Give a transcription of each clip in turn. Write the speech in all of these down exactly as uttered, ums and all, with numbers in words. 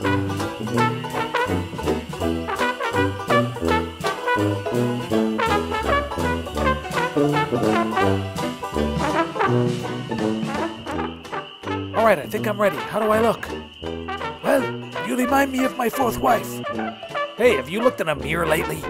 Alright, I think I'm ready. How do I look? Well, you remind me of my fourth wife. Hey, have you looked in a mirror lately?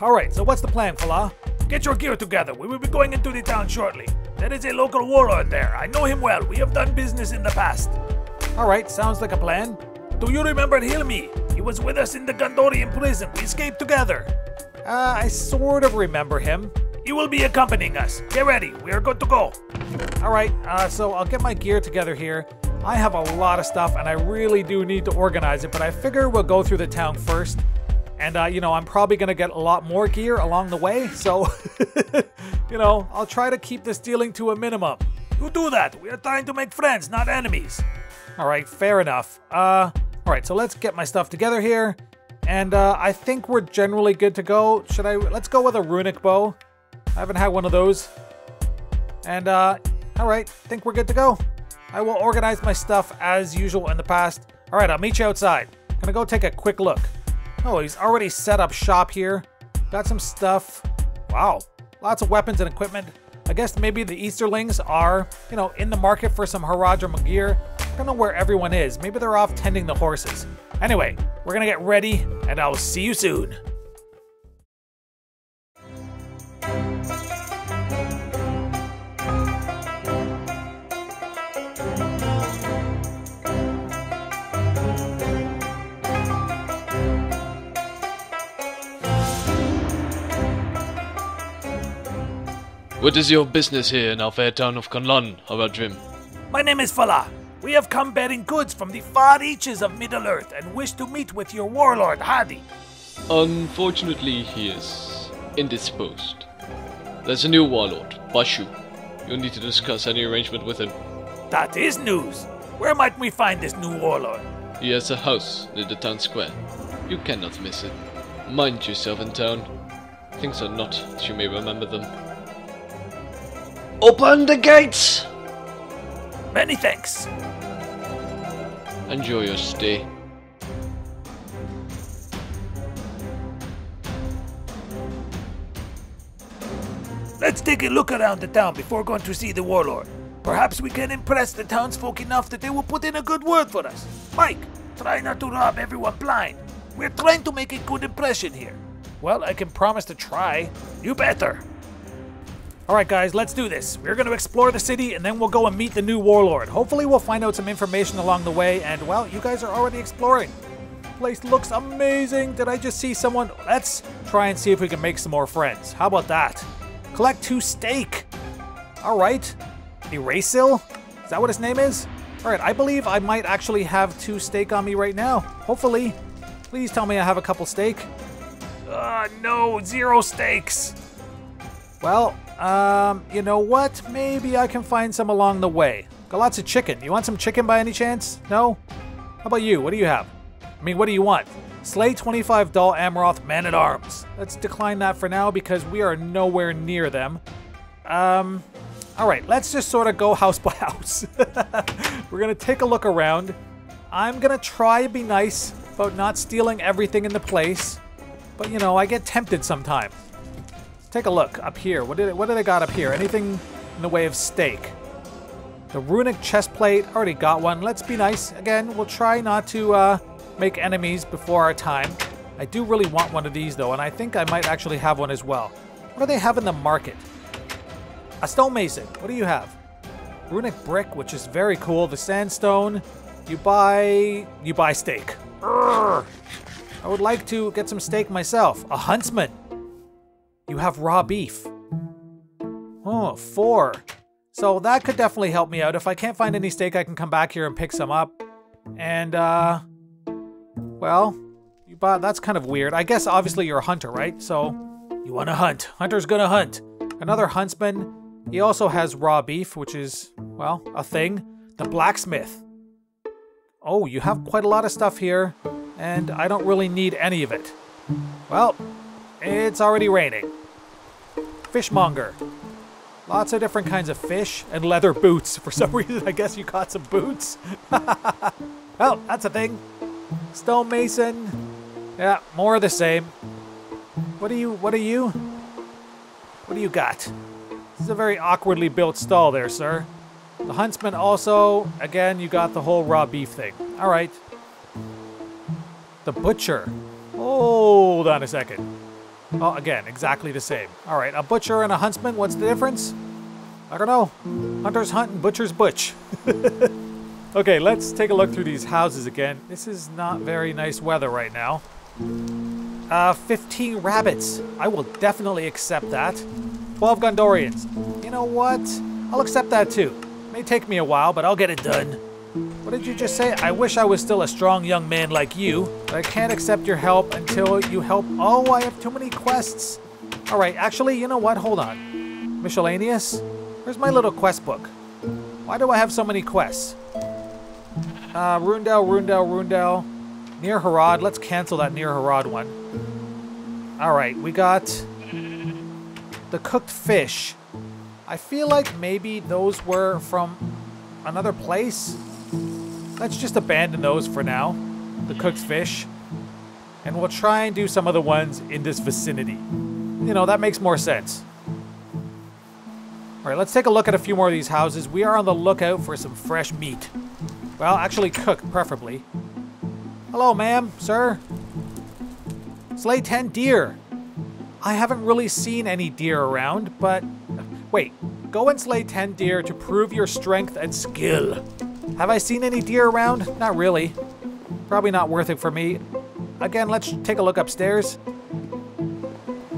Alright, so what's the plan, Falah? Get your gear together. We will be going into the town shortly. There is a local warlord there. I know him well. We have done business in the past. Alright, sounds like a plan. Do you remember Hilmi? He was with us in the Gondorian prison. We escaped together. Uh, I sort of remember him. He will be accompanying us. Get ready. We are good to go. Alright, uh, so I'll get my gear together here. I have a lot of stuff and I really do need to organize it, but I figure we'll go through the town first. And, uh, you know, I'm probably going to get a lot more gear along the way, so, you know, I'll try to keep the stealing to a minimum. You do that. We are trying to make friends, not enemies. All right, fair enough. Uh, all right, so let's get my stuff together here. And uh, I think we're generally good to go. Should I? Let's go with a runic bow. I haven't had one of those. And, uh, all right, I think we're good to go. I will organize my stuff as usual in the past. All right, I'll meet you outside. I'm going to go take a quick look. Oh, he's already set up shop here. Got some stuff. Wow. Lots of weapons and equipment. I guess maybe the Easterlings are, you know, in the market for some Haradrim gear. I don't know where everyone is. Maybe they're off tending the horses. Anyway, we're going to get ready, and I'll see you soon. What is your business here in our fair town of Kanlan, Haradrim? My name is Falah. We have come bearing goods from the far reaches of Middle-earth and wish to meet with your warlord, Hadi. Unfortunately, he is indisposed. There's a new warlord, Bashu. You'll need to discuss any arrangement with him. That is news. Where might we find this new warlord? He has a house near the town square. You cannot miss it. Mind yourself in town. Things are not as you may remember them. Open the gates! Many thanks. Enjoy your stay. Let's take a look around the town before going to see the warlord. Perhaps we can impress the townsfolk enough that they will put in a good word for us. Mike, try not to rob everyone blind. We're trying to make a good impression here. Well, I can promise to try. You better. Alright guys, let's do this. We're going to explore the city and then we'll go and meet the new warlord. Hopefully we'll find out some information along the way, and well, you guys are already exploring. The place looks amazing. Did I just see someone? Let's try and see if we can make some more friends. How about that? Collect two steak. Alright. Erasil? Is that what his name is? Alright, I believe I might actually have two steak on me right now. Hopefully. Please tell me I have a couple steak. Uh, no, zero steaks. Well, Um, you know what? Maybe I can find some along the way. Got lots of chicken. You want some chicken by any chance? No? How about you? What do you have? I mean, what do you want? Slay twenty-five Dal Amroth man-at-arms. Let's decline that for now because we are nowhere near them. Um, alright, let's just sort of go house by house. We're going to take a look around. I'm going to try to be nice about not stealing everything in the place. But, you know, I get tempted sometimes. Let's take a look up here. What did it, what do they got up here? Anything in the way of steak? The runic chest plate. Already got one. Let's be nice. Again, we'll try not to uh, make enemies before our time. I do really want one of these, though, and I think I might actually have one as well. What do they have in the market? A stonemason. What do you have? Runic brick, which is very cool. The sandstone. You buy... You buy steak. Urgh. I would like to get some steak myself. A huntsman. You have raw beef. Oh, four. So that could definitely help me out. If I can't find any steak, I can come back here and pick some up. And, uh... well, you bought, that's kind of weird. I guess, obviously, you're a hunter, right? So, you want to hunt. Hunter's gonna hunt. Another huntsman. He also has raw beef, which is, well, a thing. The blacksmith. Oh, you have quite a lot of stuff here, and I don't really need any of it. Well, it's already raining. Fishmonger. Lots of different kinds of fish and leather boots. For some reason, I guess you got some boots. Well, that's a thing. Stonemason. Yeah, more of the same. What are you? What are you? What do you got? This is a very awkwardly built stall there, sir. The huntsman also, again, you got the whole raw beef thing. All right. The butcher. Hold on a second. Oh, again, exactly the same. All right, a butcher and a huntsman, what's the difference? I don't know. Hunters hunt and butchers butch. Okay, let's take a look through these houses again. This is not very nice weather right now. Uh, fifteen rabbits. I will definitely accept that. twelve Gondorians. You know what? I'll accept that too. May take me a while, but I'll get it done. What did you just say? I wish I was still a strong young man like you, but I can't accept your help until you help. Oh, I have too many quests. All right, actually, you know what? Hold on. Miscellaneous? Where's my little quest book? Why do I have so many quests? Uh, Rundell, Rundell, Rundell. Near Harad. Let's cancel that Near Harad one. All right, we got the cooked fish. I feel like maybe those were from another place. Let's just abandon those for now. The cooked fish. And we'll try and do some of the ones in this vicinity. You know, that makes more sense. All right, let's take a look at a few more of these houses. We are on the lookout for some fresh meat. Well, actually cooked, preferably. Hello, ma'am, sir. Slay ten deer. I haven't really seen any deer around, but... Wait, go and slay ten deer to prove your strength and skill. Have I seen any deer around? Not really. Probably not worth it for me. Again, let's take a look upstairs.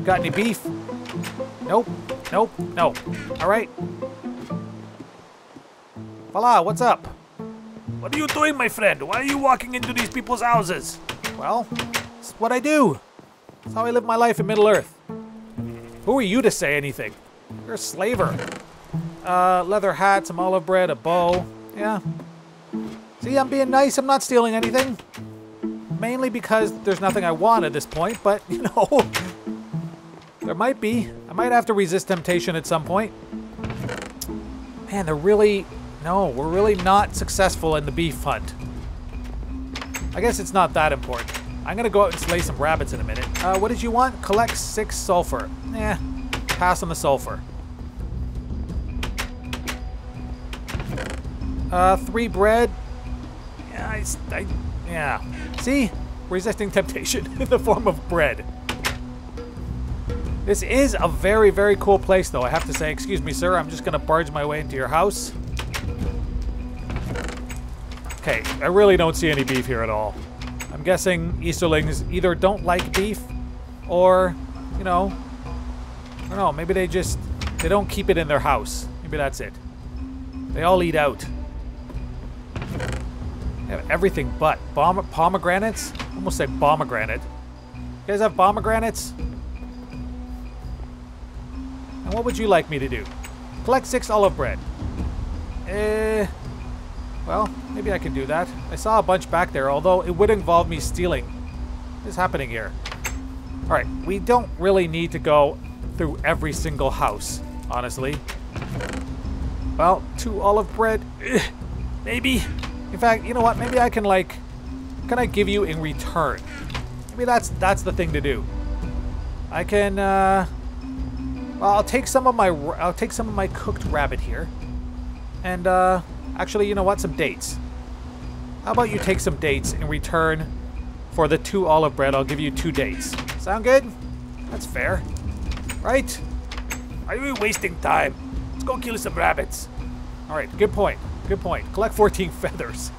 Got any beef? Nope, nope, nope. All right. Falah, what's up? What are you doing, my friend? Why are you walking into these people's houses? Well, it's what I do. It's how I live my life in Middle-earth. Who are you to say anything? You're a slaver. Uh, leather hat, some olive bread, a bow. Yeah. See, I'm being nice. I'm not stealing anything. Mainly because there's nothing I want at this point, but, you know. There might be. I might have to resist temptation at some point. Man, they're really... No, we're really not successful in the beef hunt. I guess it's not that important. I'm going to go out and slay some rabbits in a minute. Uh, what did you want? Collect six sulfur. Eh, pass on the sulfur. Uh, three bread. Yeah, I, I, yeah. See? Resisting temptation in the form of bread. This is a very, very cool place, though, I have to say. Excuse me, sir. I'm just going to barge my way into your house. Okay, I really don't see any beef here at all. I'm guessing Easterlings either don't like beef or, you know, I don't know, maybe they just, they don't keep it in their house. Maybe that's it. They all eat out. They have everything but Bom pomegranates. I almost said pomegranate. You guys have pomegranates? And what would you like me to do? Collect six olive bread. Eh... Uh, Well, maybe I can do that. I saw a bunch back there, although it would involve me stealing. What is happening here? Alright, we don't really need to go through every single house, honestly. Well, two olive bread. Ugh, maybe. In fact, you know what? Maybe I can, like... What can I give you in return? Maybe that's that's the thing to do. I can, uh... Well, I'll take some of my... I'll take some of my cooked rabbit here. And, uh... Actually, you know what? Some dates. How about you take some dates in return for the two olive bread? I'll give you two dates. Sound good? That's fair. Right? Are you wasting time? Let's go kill some rabbits. Alright, good point. Good point. Collect fourteen feathers.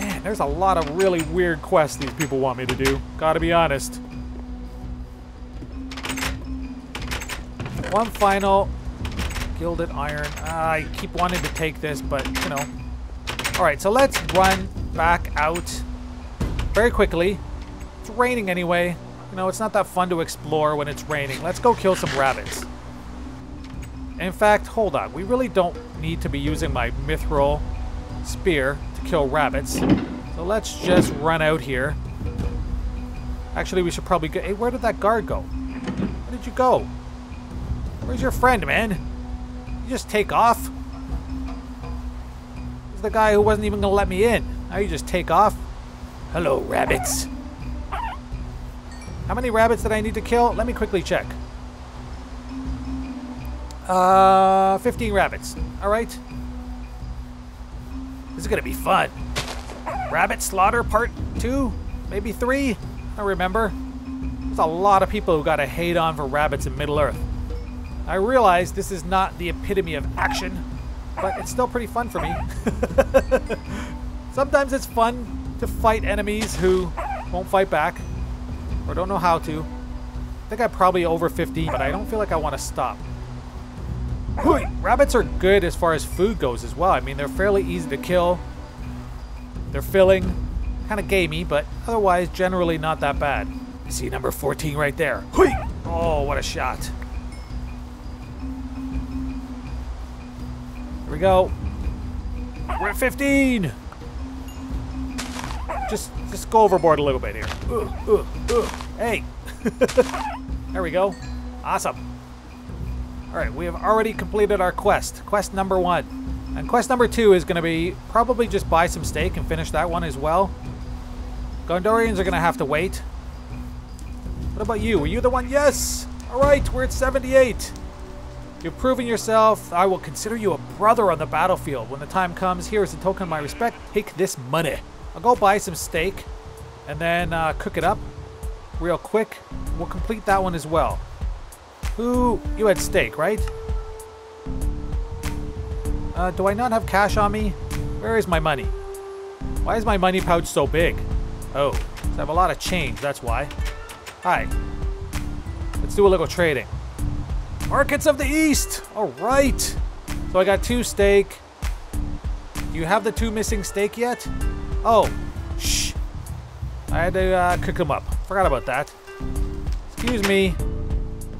Man, there's a lot of really weird quests these people want me to do. Gotta be honest. One final... Gilded iron. Uh, I keep wanting to take this, but, you know. Alright, so let's run back out very quickly. It's raining anyway. You know, it's not that fun to explore when it's raining. Let's go kill some rabbits. In fact, hold on. We really don't need to be using my mithril spear to kill rabbits. So let's just run out here. Actually, we should probably go... Hey, where did that guard go? Where did you go? Where's your friend, man? You just take off? This is the guy who wasn't even going to let me in. Now you just take off? Hello, rabbits. How many rabbits did I need to kill? Let me quickly check. Uh, fifteen rabbits. All right. This is going to be fun. Rabbit slaughter part two? Maybe three? I remember. There's a lot of people who got a hate on for rabbits in Middle-earth. I realize this is not the epitome of action, but it's still pretty fun for me. Sometimes it's fun to fight enemies who won't fight back or don't know how to. I think I'm probably over fifteen, but I don't feel like I want to stop. Rabbits are good as far as food goes as well. I mean, they're fairly easy to kill. They're filling, kind of gamey, but otherwise generally not that bad. I see number fourteen right there. Oh, what a shot. Here we go. We're at fifteen. Just, just go overboard a little bit here. Ooh, ooh, ooh. Hey. There we go. Awesome. All right, we have already completed our quest. Quest number one. And quest number two is going to be probably just buy some steak and finish that one as well. Gondorians are going to have to wait. What about you? Were you the one? Yes. All right, we're at seventy-eight. You're proving yourself. I will consider you a brother on the battlefield. When the time comes, here is a token of my respect. Take this money. I'll go buy some steak and then uh, cook it up real quick. We'll complete that one as well. Who? You had steak, right? Uh, do I not have cash on me? Where is my money? Why is my money pouch so big? Oh, I have a lot of change, that's why. Hi. Let's do a little trading. Markets of the East! Alright! So I got two steak. Do you have the two missing steak yet? Oh. Shh. I had to uh, cook them up. Forgot about that. Excuse me.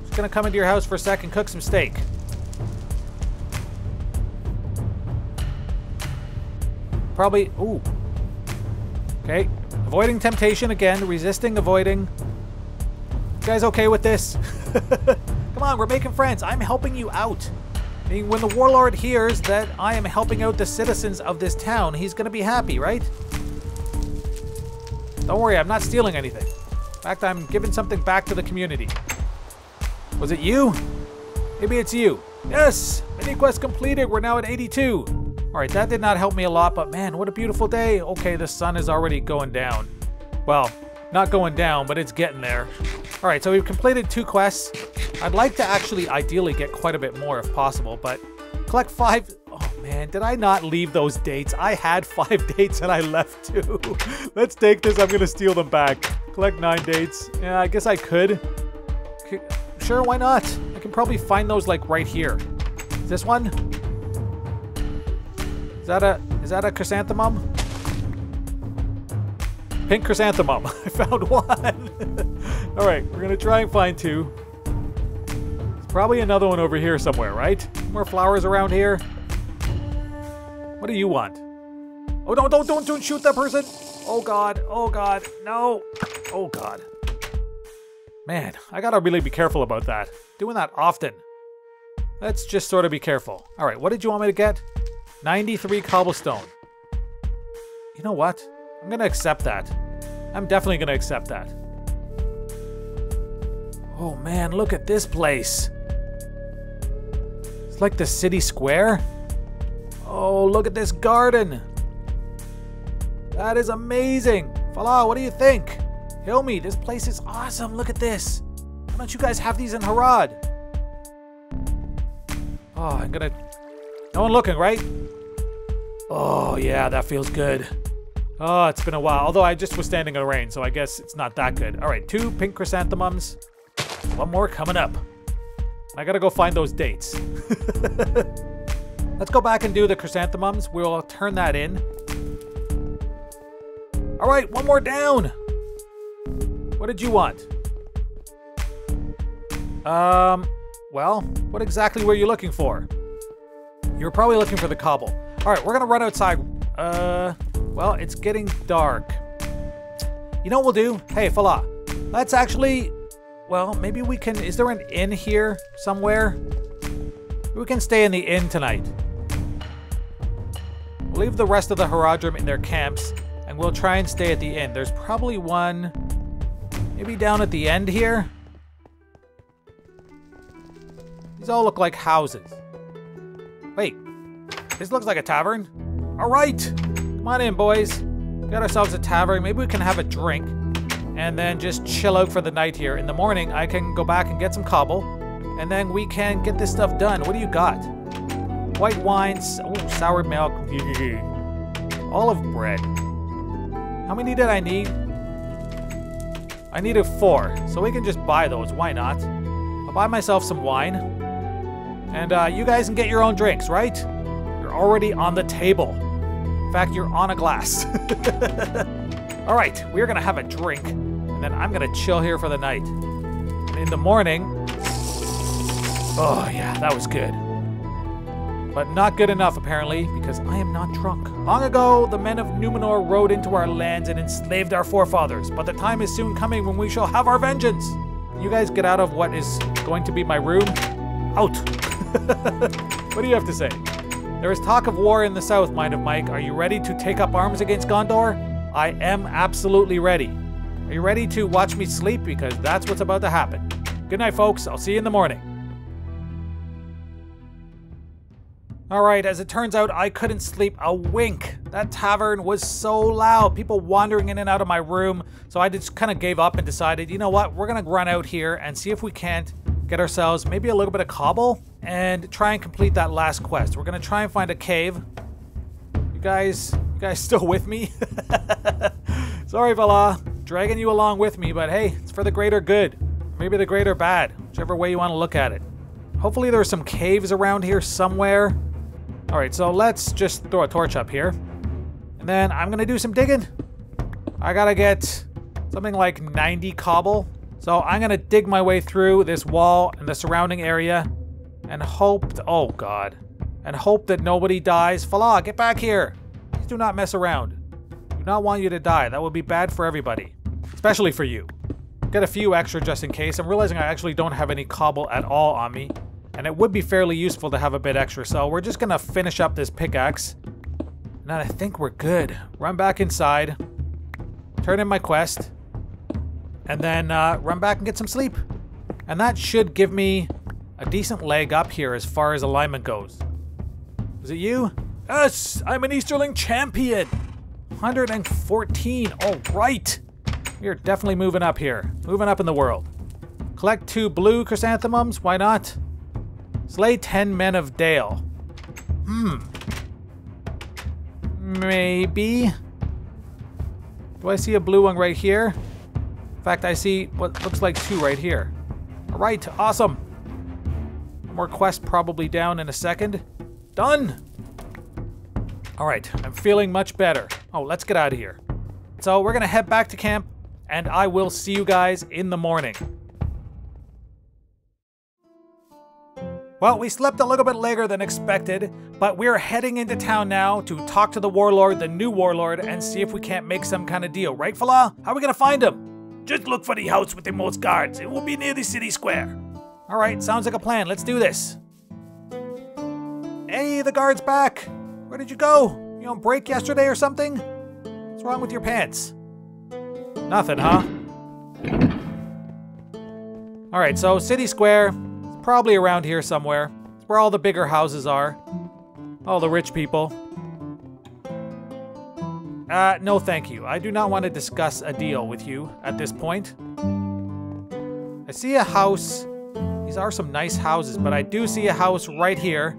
Just gonna come into your house for a sec and cook some steak. Probably... Ooh. Okay. Avoiding temptation again. Resisting, avoiding. You guys okay with this? Come on, we're making friends. I'm helping you out. I mean, when the warlord hears that I am helping out the citizens of this town, he's going to be happy, right? Don't worry, I'm not stealing anything. In fact, I'm giving something back to the community. Was it you? Maybe it's you. Yes! Mini quest completed. We're now at eighty-two. Alright, that did not help me a lot, but man, what a beautiful day. Okay, the sun is already going down. Well, not going down, but it's getting there. Alright, so we've completed two quests. I'd like to actually ideally get quite a bit more if possible, but collect five... Oh man, did I not leave those dates? I had five dates and I left two. Let's take this, I'm gonna steal them back. Collect nine dates. Yeah, I guess I could. Sure, why not? I can probably find those like right here. Is this one? Is that a... is that a chrysanthemum? Pink chrysanthemum. I found one. Alright, we're gonna try and find two. Probably another one over here somewhere, right? More flowers around here. What do you want? Oh no, don't don't don't shoot that person! Oh god, oh god, no! Oh god. Man, I gotta really be careful about that. Doing that often. Let's just sort of be careful. Alright, what did you want me to get? ninety-three cobblestone. You know what? I'm gonna accept that. I'm definitely gonna accept that. Oh man, look at this place. It's like the city square. Oh, look at this garden. That is amazing. Falah, what do you think? Hilmi, this place is awesome. Look at this. Why don't you guys have these in Harad? Oh, I'm gonna... No one looking, right? Oh yeah, that feels good. Oh, it's been a while. Although I just was standing in the rain, so I guess it's not that good. All right, two pink chrysanthemums. One more coming up. I gotta go find those dates. Let's go back and do the chrysanthemums. We'll turn that in. All right, one more down. What did you want? Um, well, what exactly were you looking for? You were probably looking for the cobble. All right, we're gonna run outside. Uh... Well, it's getting dark. You know what we'll do? Hey, Falah, let's actually... Well, maybe we can... Is there an inn here somewhere? We can stay in the inn tonight. We'll leave the rest of the Haradrim in their camps, and we'll try and stay at the inn. There's probably one... Maybe down at the end here? These all look like houses. Wait. This looks like a tavern? All right! Come on in, boys. We got ourselves a tavern. Maybe we can have a drink and then just chill out for the night here. In the morning, I can go back and get some cobble, and then we can get this stuff done. What do you got? White wine, ooh, sour milk, olive bread. How many did I need? I needed four, so we can just buy those. Why not? I'll buy myself some wine, and uh, you guys can get your own drinks, right? You're already on the table. In fact, you're on a glass. All right, we're gonna have a drink, and then I'm gonna chill here for the night. And in the morning, oh yeah, that was good. But not good enough, apparently, because I am not drunk. Long ago, the men of Numenor rode into our lands and enslaved our forefathers, but the time is soon coming when we shall have our vengeance. You guys get out of what is going to be my room. Out. What do you have to say? There is talk of war in the south, Mind of Mike. Are you ready to take up arms against Gondor? I am absolutely ready. Are you ready to watch me sleep? Because that's what's about to happen. Good night, folks. I'll see you in the morning. All right, as it turns out, I couldn't sleep a wink. That tavern was so loud. People wandering in and out of my room. So I just kind of gave up and decided, you know what? We're going to run out here and see if we can't get ourselves maybe a little bit of cobble and try and complete that last quest. We're gonna try and find a cave. You guys, you guys still with me? Sorry, Falah, dragging you along with me, but hey, it's for the greater good. Maybe the greater bad, whichever way you wanna look at it. Hopefully there are some caves around here somewhere. All right, so let's just throw a torch up here. And then I'm gonna do some digging. I gotta get something like ninety cobble. So I'm gonna dig my way through this wall and the surrounding area. And hope, th oh god, and hope that nobody dies. Falah, get back here. Please do not mess around. Do not want you to die. That would be bad for everybody, especially for you. Get a few extra just in case. I'm realizing I actually don't have any cobble at all on me, and it would be fairly useful to have a bit extra. So we're just gonna finish up this pickaxe. And then I think we're good. Run back inside, turn in my quest, and then uh, run back and get some sleep. And that should give me a decent leg up here as far as alignment goes. Is it you? Yes! I'm an Easterling champion! one hundred fourteen, all right! We are definitely moving up here. Moving up in the world. Collect two blue chrysanthemums, why not? Slay ten men of Dale. Hmm. Maybe. Do I see a blue one right here? In fact, I see what looks like two right here. All right, awesome. More quest probably down in a second. Done! Alright, I'm feeling much better. Oh, let's get out of here. So we're gonna head back to camp, and I will see you guys in the morning. Well, we slept a little bit later than expected, but we're heading into town now to talk to the warlord, the new warlord, and see if we can't make some kind of deal. Right, Falah? How are we gonna find him? Just look for the house with the most guards. It will be near the city square. All right, sounds like a plan. Let's do this. Hey, the guard's back. Where did you go? You on break yesterday or something? What's wrong with your pants? Nothing, huh? All right, so city square. Probably around here somewhere. It's where all the bigger houses are. All the rich people. Uh, no thank you. I do not want to discuss a deal with you at this point. I see a house. These are some nice houses, but I do see a house right here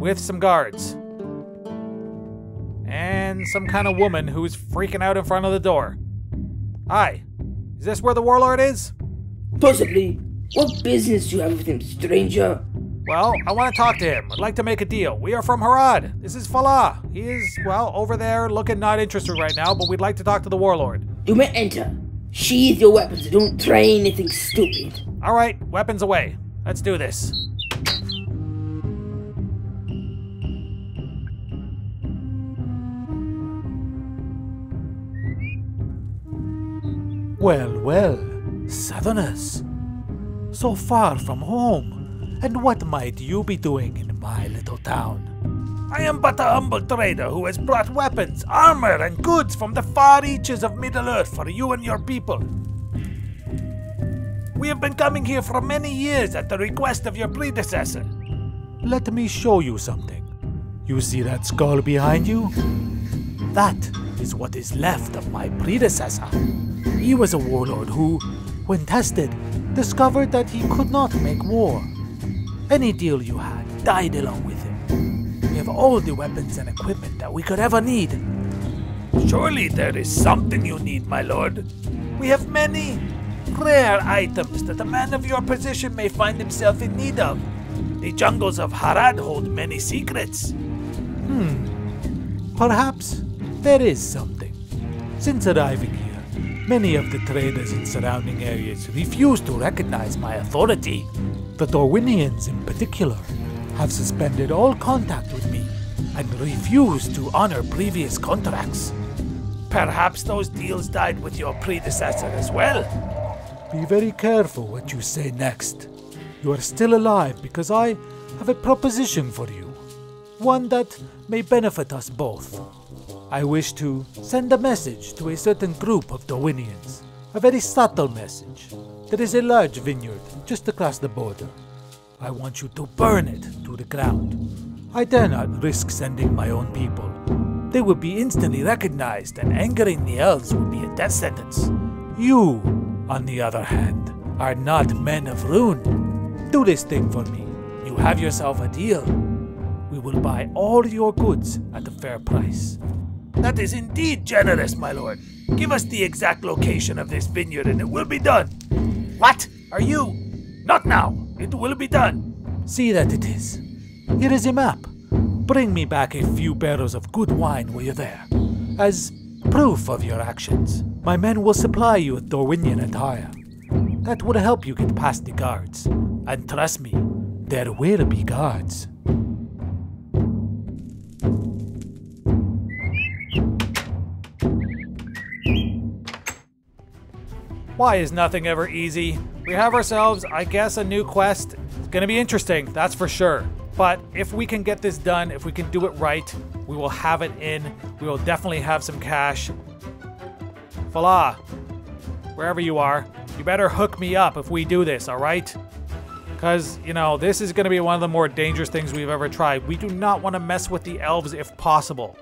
with some guards. And some kind of woman who's freaking out in front of the door. Hi. Is this where the warlord is? Possibly. What business do you have with him, stranger? Well, I want to talk to him. I'd like to make a deal. We are from Harad. This is Falah. He is, well, over there looking not interested right now, but we'd like to talk to the warlord. You may enter. Sheathe your weapons. Don't try anything stupid. All right, weapons away. Let's do this. Well, well, southerners. So far from home, and what might you be doing in my little town? I am but a humble trader who has brought weapons, armor, and goods from the far reaches of Middle-earth for you and your people. We have been coming here for many years at the request of your predecessor. Let me show you something. You see that skull behind you? That is what is left of my predecessor. He was a warlord who, when tested, discovered that he could not make war. Any deal you had died along with him. We have all the weapons and equipment that we could ever need. Surely there is something you need, my lord. We have many rare items that a man of your position may find himself in need of. The jungles of Harad hold many secrets. Hmm. Perhaps there is something. Since arriving here, many of the traders in surrounding areas refuse to recognize my authority. The Dorwinians in particular have suspended all contact with me and refuse to honor previous contracts. Perhaps those deals died with your predecessor as well. Be very careful what you say next. You are still alive because I have a proposition for you. One that may benefit us both. I wish to send a message to a certain group of Dorwinians, a very subtle message. There is a large vineyard just across the border. I want you to burn it to the ground. I dare not risk sending my own people. They would be instantly recognized, and angering the elves would be a death sentence. You, on the other hand, are not men of Rune. Do this thing for me. You have yourself a deal. We will buy all your goods at a fair price. That is indeed generous, my lord. Give us the exact location of this vineyard and it will be done. What? Are you? Not now. It will be done. See that it is. Here is a map. Bring me back a few barrels of good wine while you're there. As proof of your actions, my men will supply you with Dorwinian attire. That would help you get past the guards. And trust me, there will be guards. Why is nothing ever easy? We have ourselves, I guess, a new quest. It's gonna be interesting, that's for sure. But if we can get this done, if we can do it right, we will have it in. We will definitely have some cash. Falah, wherever you are, you better hook me up if we do this, all right? Because, you know, this is gonna be one of the more dangerous things we've ever tried. We do not want to mess with the elves if possible.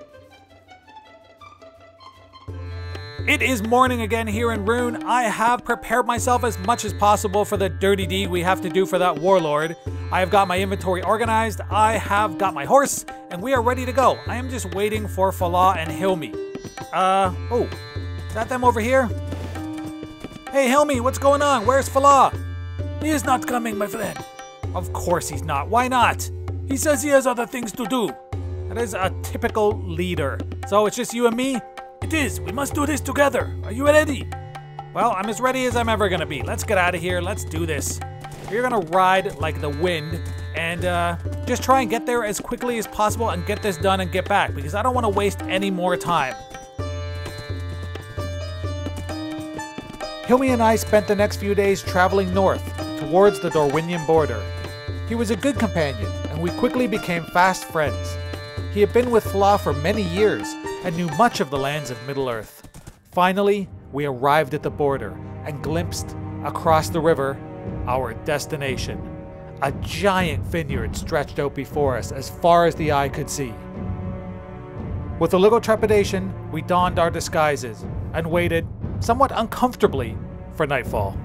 It is morning again here in Rune. I have prepared myself as much as possible for the dirty deed we have to do for that warlord. I have got my inventory organized, I have got my horse, and we are ready to go. I am just waiting for Falah and Hilmi. Uh, oh, is that them over here? Hey Hilmi, what's going on? Where's Falah? He is not coming, my friend. Of course he's not. Why not? He says he has other things to do. That is a typical leader. So it's just you and me? It is. We must do this together. Are you ready? Well, I'm as ready as I'm ever gonna be. Let's get out of here. Let's do this. You're gonna ride like the wind and uh, just try and get there as quickly as possible and get this done and get back, because I don't want to waste any more time. Hilmi and I spent the next few days traveling north towards the Dorwinian border. He was a good companion, and we quickly became fast friends. He had been with Falah for many years and knew much of the lands of Middle-earth. Finally, we arrived at the border and glimpsed, across the river, our destination. A giant vineyard stretched out before us as far as the eye could see. With a little trepidation, we donned our disguises and waited, somewhat uncomfortably, for nightfall.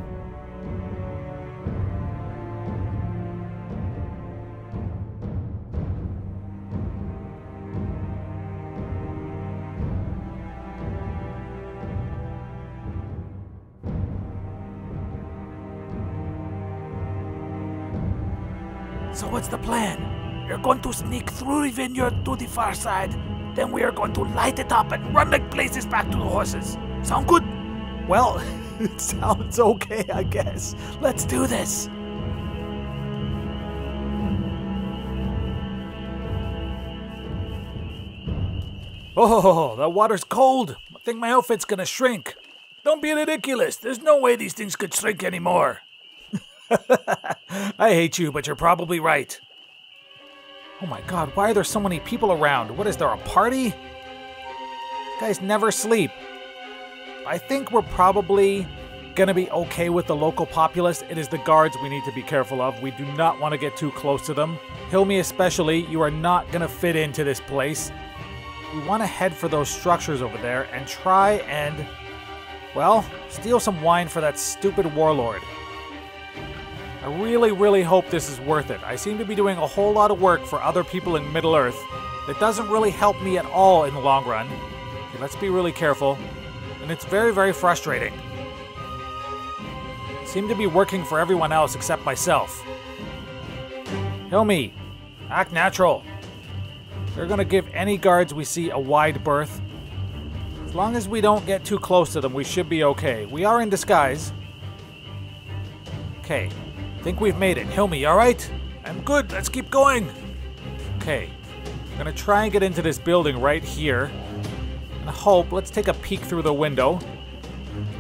So what's the plan? We're going to sneak through the vineyard to the far side, then we are going to light it up and run like blazes back to the horses. Sound good? Well, it sounds okay, I guess. Let's do this. Oh, that water's cold. I think my outfit's gonna shrink. Don't be ridiculous. There's no way these things could shrink anymore. I hate you, but you're probably right. Oh my god, why are there so many people around? What, is there a party? Guys never sleep. I think we're probably gonna be okay with the local populace. It is the guards we need to be careful of. We do not want to get too close to them. Hilmi especially, you are not gonna fit into this place. We want to head for those structures over there and try and, well, steal some wine for that stupid warlord. I really, really hope this is worth it. I seem to be doing a whole lot of work for other people in Middle-earth that doesn't really help me at all in the long run. Okay, let's be really careful. And it's very, very frustrating. I seem to be working for everyone else except myself. Hilmi, act natural. We're gonna give any guards we see a wide berth. As long as we don't get too close to them, we should be okay. We are in disguise. Okay. I think we've made it. Hilmi, alright? I'm good, let's keep going! Okay, I'm gonna try and get into this building right here. And I hope, let's take a peek through the window.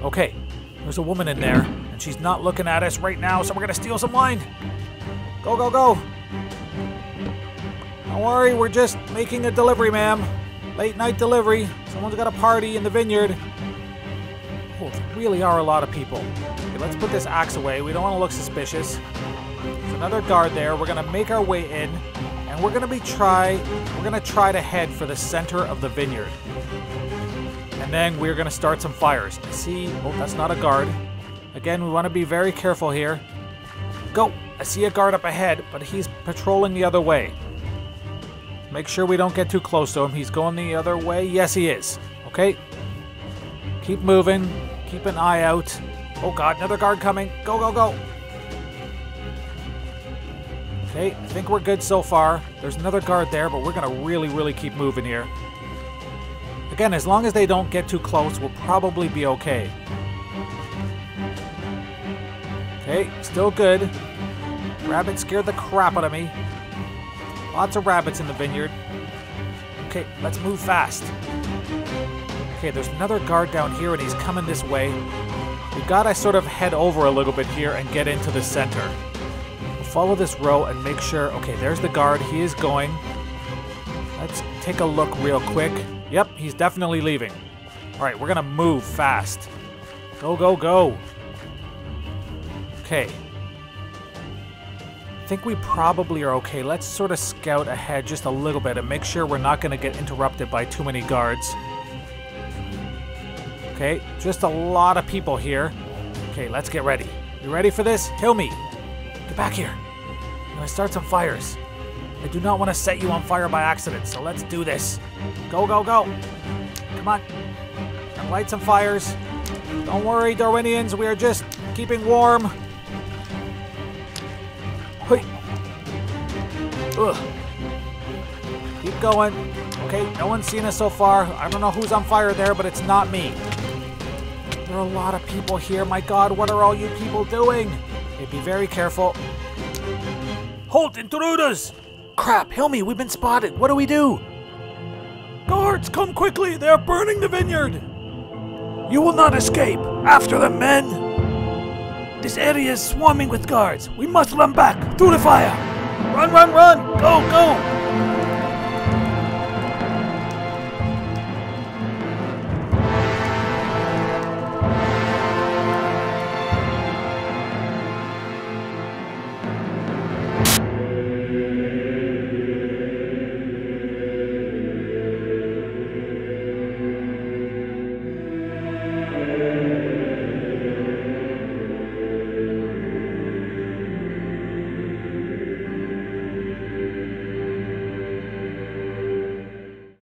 Okay, there's a woman in there, and she's not looking at us right now, so we're gonna steal some wine! Go, go, go! Don't worry, we're just making a delivery, ma'am. Late night delivery. Someone's got a party in the vineyard. Oh, there really are a lot of people. Okay, let's put this axe away. We don't want to look suspicious. There's another guard there. We're going to make our way in, and we're going to be try... We're going to try to head for the center of the vineyard. And then we're going to start some fires. I see... Oh, that's not a guard. Again, we want to be very careful here. Go! I see a guard up ahead, but he's patrolling the other way. Make sure we don't get too close to him. He's going the other way. Yes, he is. Okay. Keep moving. Keep an eye out. Oh god, another guard coming. Go, go, go. Okay, I think we're good so far. There's another guard there, but we're going to really, really keep moving here. Again, as long as they don't get too close, we'll probably be okay. Okay, still good. Rabbit scared the crap out of me. Lots of rabbits in the vineyard. Okay, let's move fast. Okay, there's another guard down here, and he's coming this way. We gotta sort of head over a little bit here and get into the center. We'll follow this row and make sure... Okay, there's the guard. He is going. Let's take a look real quick. Yep, he's definitely leaving. Alright, we're gonna move fast. Go, go, go. Okay. I think we probably are okay. Let's sort of scout ahead just a little bit and make sure we're not gonna get interrupted by too many guards. Okay, just a lot of people here. Okay, let's get ready. You ready for this? Hilmi, get back here. I'm gonna start some fires. I do not want to set you on fire by accident, so let's do this. Go, go, go. Come on. Gonna light some fires. Don't worry, Dorwinians, we are just keeping warm. Hey. Ugh. Keep going. Okay, no one's seen us so far. I don't know who's on fire there, but it's not me. There are a lot of people here. My god, what are all you people doing? Okay, be very careful. Halt, intruders! Crap, Hilmi, we've been spotted. What do we do? Guards, come quickly! They are burning the vineyard! You will not escape! After them, men! This area is swarming with guards. We must run back! Through the fire! Run, run, run! Go, go!